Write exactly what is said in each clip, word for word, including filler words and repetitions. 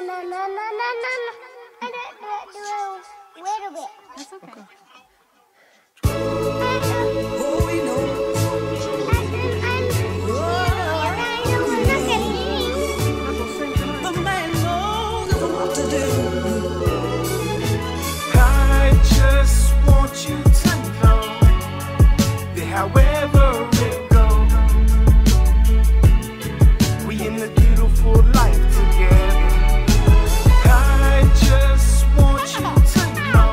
no, no, no, no, no, no, no. I don't do it, do a little bit. That's okay. okay. However it goes, we in the beautiful life together. I just want you to know,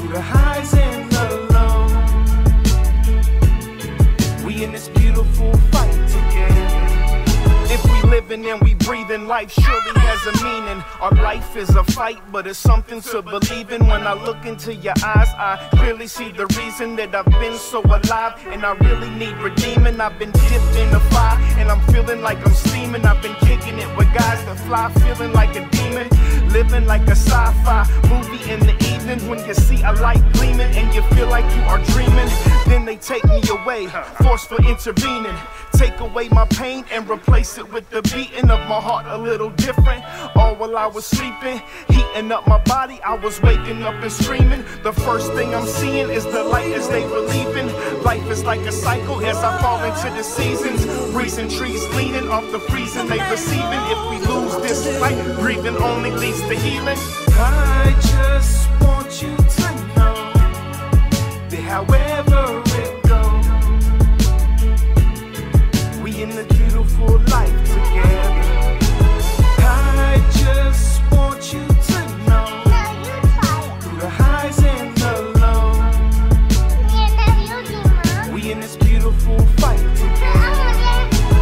through the highs and the lows, we in this beautiful fight together. If we living and we breathing, life surely has a meaning. Our life is a fight, but it's something to believe in. When I look into your eyes, I clearly see the reason that I've been so alive, and I really need redeeming. I've been dipped in the fire, and I'm feeling like I'm steaming. I've been kicking it with guys that fly, feeling like a demon, living like a sci-fi movie in the evening. When you see a light gleaming and you feel like you are dreaming, then they take me away, forced for intervening. Take away my pain and replace it with the beating of my heart, a little different. All while I was sleeping, heating up my body, I was waking up and screaming. The first thing I'm seeing is the light as they were leaving. Life is like a cycle as I fall into the seasons. Reason trees leaning off the freezing they receiving. If we lose this fight, breathing only leads to healing. I just want you to know that however it goes, we in the beautiful life together. I just want you to know, through the highs and the lows, we in this beautiful fight together.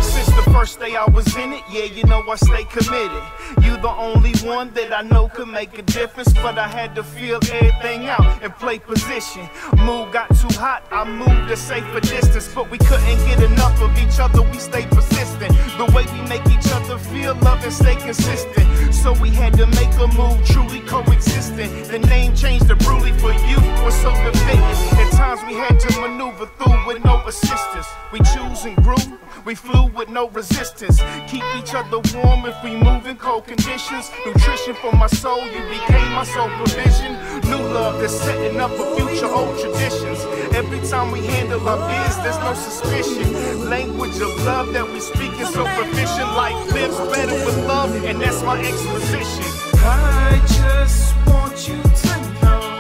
Since the first day I was in it, yeah, you know I stay committed. You the only one that I know could make a difference, but I had to feel everything out and play position. Mood got too hot, I moved to safer distance, but we couldn't get enough of each other, we stayed persistent. The way we make each other feel, love and stay consistent. So we had to make a move, truly coexistent. The name changed to Brueilly, for you was so convenient. At times we had to maneuver through with no assistance. We choose and grew, we flew with no resistance. Keep each other warm if we move in cold conditions. Nutrition for my soul, you became my soul provision. New love that's setting up for future old traditions. Every time we handle our biz, there's no suspicion. Language of love that we speak is so proficient. Life lives better with love, and that's my exposition. I just want you to know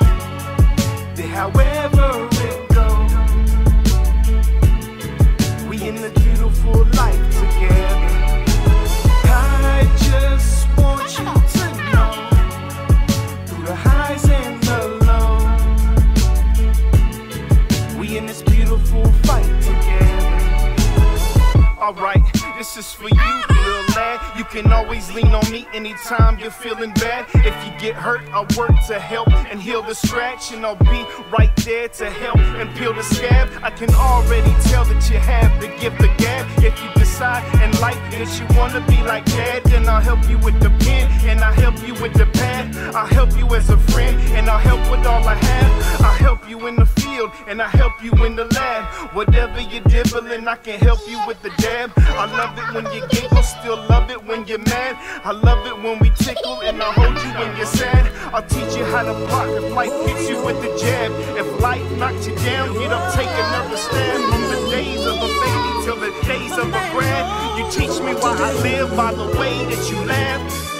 that however it goes, we in the beautiful life together. I just want you to know, through the highs and the lows, we in this beautiful fight together. Alright, this is for you, little lad. You can always lean on me anytime you're feeling bad. If you get hurt, I'll work to help and heal the scratch, and I'll be right there to help and peel the scab. I can already tell that you have the gift of gab. If you decide and like that you wanna be like dad, then I'll help you with the pen, and I'll help you with the pad. I'll help you as a friend, and I'll help with all I have. I'll help you in the field, and I'll help you in the lab. Whatever you're dibbling, I can help you with the dab. I love it when you giggle, still love it when you're mad. I love it when we tickle, and I'll hold you when you're sad. I'll teach you how to block if life hits you with the jab. If life knocks you down, get up, take another stab. From the days of a baby till the days of a grad, you teach me why I live by the way that you laugh.